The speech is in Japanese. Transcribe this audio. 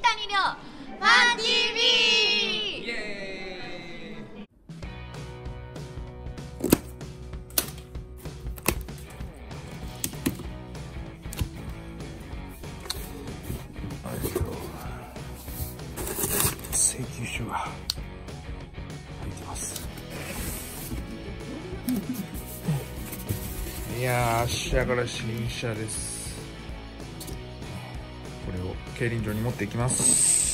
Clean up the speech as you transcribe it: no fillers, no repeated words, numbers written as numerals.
木谷亮ファン TV。 イエーイ。請求書が入ってます。いやー、下から新車です。これを競輪場に持っていきます。